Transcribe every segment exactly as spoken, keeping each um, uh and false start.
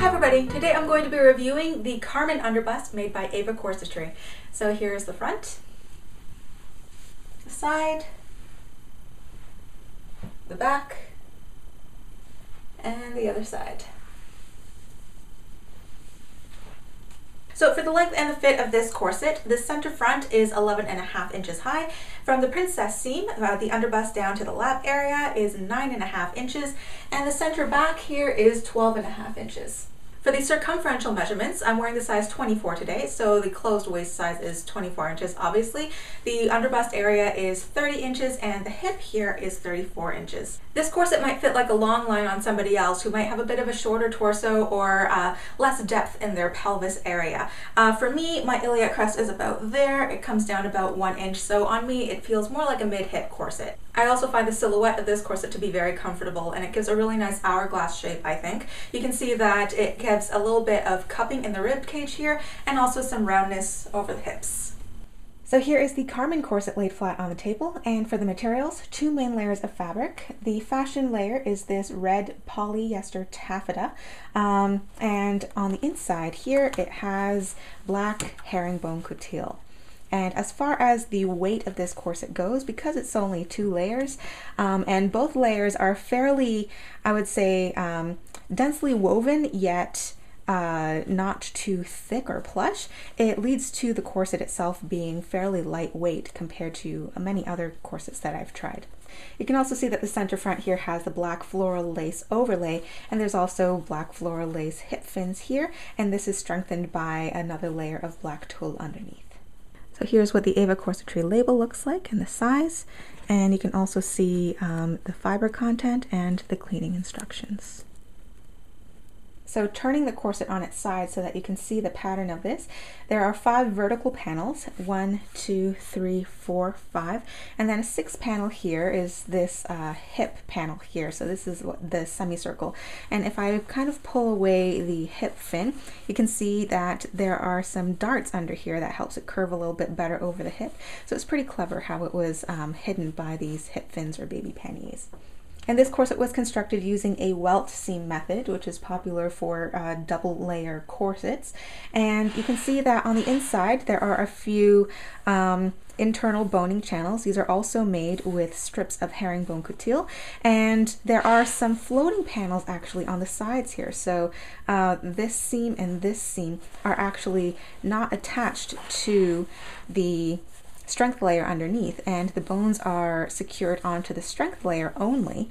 Hi everybody, today I'm going to be reviewing the Carmen underbust made by Ava Corsetry. So here's the front, the side, the back, and the other side. So for the length and the fit of this corset, the center front is eleven and a half inches high. From the princess seam, uh, the underbust down to the lap area is nine and a half inches, and the center back here is twelve and a half inches. For the circumferential measurements, I'm wearing the size twenty-four today, so the closed waist size is twenty-four inches, obviously. The underbust area is thirty inches, and the hip here is thirty-four inches. This corset might fit like a long line on somebody else who might have a bit of a shorter torso or uh, less depth in their pelvis area. Uh, for me, my iliac crest is about there. It comes down about one inch, so on me, it feels more like a mid-hip corset. I also find the silhouette of this corset to be very comfortable, and it gives a really nice hourglass shape, I think. You can see that it gives a little bit of cupping in the rib cage here and also some roundness over the hips. So here is the Carmen corset laid flat on the table, and for the materials, two main layers of fabric. The fashion layer is this red polyester taffeta, um, and on the inside here it has black herringbone coutil. And as far as the weight of this corset goes, because it's only two layers, um, and both layers are fairly, I would say, um, densely woven, yet uh, not too thick or plush, it leads to the corset itself being fairly lightweight compared to many other corsets that I've tried. You can also see that the center front here has the black floral lace overlay, and there's also black floral lace hip fins here, and this is strengthened by another layer of black tulle underneath. So here's what the Ava Corsetry label looks like and the size, and you can also see um, the fiber content and the cleaning instructions. So turning the corset on its side so that you can see the pattern of this, there are five vertical panels, one, two, three, four, five, and then a sixth panel here is this uh, hip panel here. So this is the semicircle. And if I kind of pull away the hip fin, you can see that there are some darts under here that helps it curve a little bit better over the hip. So it's pretty clever how it was um, hidden by these hip fins or baby panniers. And this corset was constructed using a welt seam method, which is popular for uh, double layer corsets. And you can see that on the inside, there are a few um, internal boning channels. These are also made with strips of herringbone coutil. And there are some floating panels actually on the sides here. So uh, this seam and this seam are actually not attached to the strength layer underneath, and the bones are secured onto the strength layer only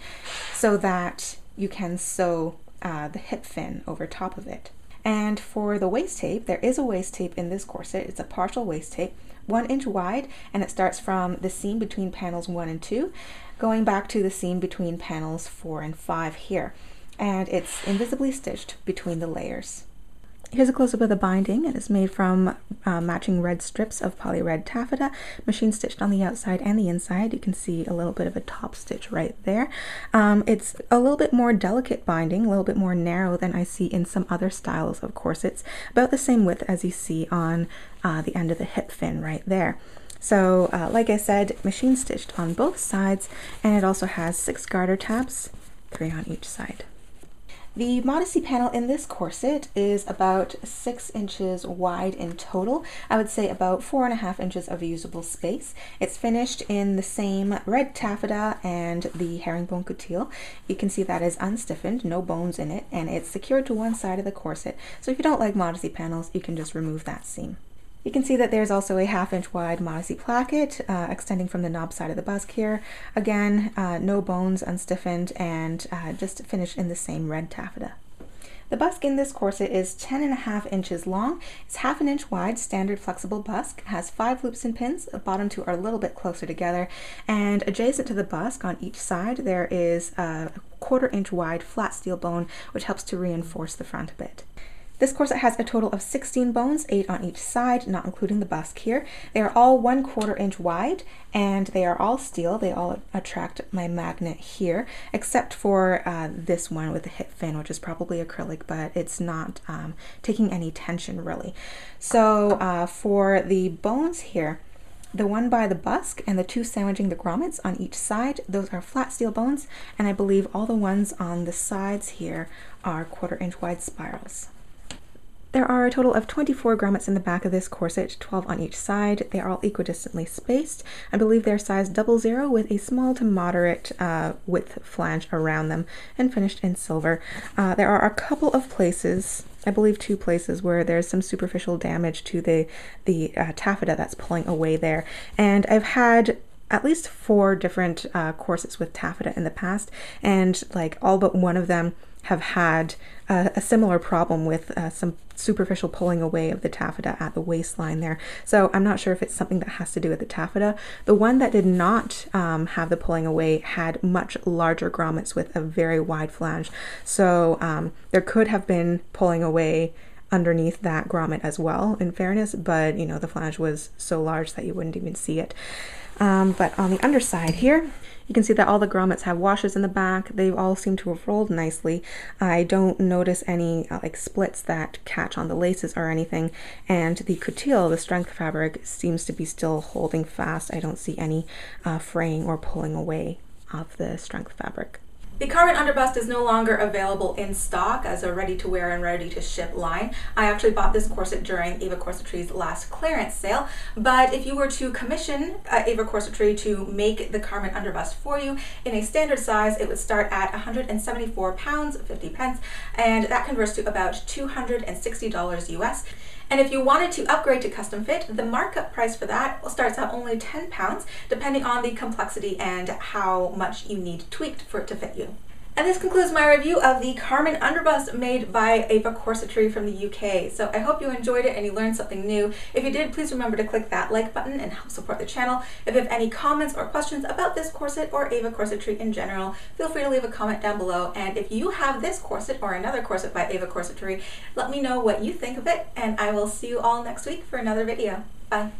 so that you can sew uh, the hip fin over top of it. And for the waist tape, there is a waist tape in this corset. It's a partial waist tape, one inch wide, and it starts from the seam between panels one and two, going back to the seam between panels four and five here. And it's invisibly stitched between the layers. Here's a close-up of the binding, and it's made from uh, matching red strips of poly red taffeta, machine stitched on the outside and the inside. You can see a little bit of a top stitch right there. Um, it's a little bit more delicate binding, a little bit more narrow than I see in some other styles of corsets, about the same width as you see on uh, the end of the hip fin right there. So uh, like I said, machine stitched on both sides, and it also has six garter tabs, three on each side. The modesty panel in this corset is about six inches wide in total. I would say about four and a half inches of usable space. It's finished in the same red taffeta and the herringbone coutil. You can see that is unstiffened, no bones in it, and it's secured to one side of the corset. So if you don't like modesty panels, you can just remove that seam. You can see that there's also a half inch wide modesty placket uh, extending from the knob side of the busk here. Again, uh, no bones, unstiffened, and uh, just finished in the same red taffeta. The busk in this corset is ten and a half inches long. It's half an inch wide, standard flexible busk. It has five loops and pins. The bottom two are a little bit closer together. And adjacent to the busk on each side, there is a quarter inch wide flat steel bone, which helps to reinforce the front a bit. This corset has a total of sixteen bones, eight on each side, not including the busk here. They are all one quarter inch wide, and they are all steel. They all attract my magnet here, except for uh, this one with the hip fin, which is probably acrylic, but it's not um, taking any tension really. So uh, for the bones here, the one by the busk and the two sandwiching the grommets on each side, those are flat steel bones, and I believe all the ones on the sides here are quarter inch wide spirals. There are a total of twenty-four grommets in the back of this corset, twelve on each side. They are all equidistantly spaced. I believe they're size double zero with a small to moderate uh, width flange around them and finished in silver. Uh, there are a couple of places, I believe two places, where there's some superficial damage to the, the uh, taffeta that's pulling away there. And I've had at least four different uh, corsets with taffeta in the past, and like all but one of them have had uh, a similar problem with uh, some superficial pulling away of the taffeta at the waistline there. So I'm not sure if it's something that has to do with the taffeta. The one that did not um, have the pulling away had much larger grommets with a very wide flange. So um, there could have been pulling away underneath that grommet as well, in fairness, but you know, the flange was so large that you wouldn't even see it. Um, but on the underside here, you can see that all the grommets have washes in the back. They all seem to have rolled nicely. I don't notice any uh, like splits that catch on the laces or anything. And the coutil, the strength fabric, seems to be still holding fast. I don't see any uh, fraying or pulling away of the strength fabric. The Carmen underbust is no longer available in stock as a ready-to-wear and ready-to-ship line. I actually bought this corset during Ava Corsetry's last clearance sale, but if you were to commission uh, Ava Corsetry to make the Carmen underbust for you in a standard size, it would start at one hundred seventy-four pounds fifty pence, and that converts to about two hundred sixty dollars U S. And if you wanted to upgrade to custom fit, the markup price for that starts at only ten pounds, depending on the complexity and how much you need tweaked for it to fit you. And this concludes my review of the Carmen underbust made by Ava Corsetry from the U K. So I hope you enjoyed it and you learned something new. If you did, please remember to click that like button and help support the channel. If you have any comments or questions about this corset or Ava Corsetry in general, feel free to leave a comment down below. And if you have this corset or another corset by Ava Corsetry, let me know what you think of it, and I will see you all next week for another video. Bye.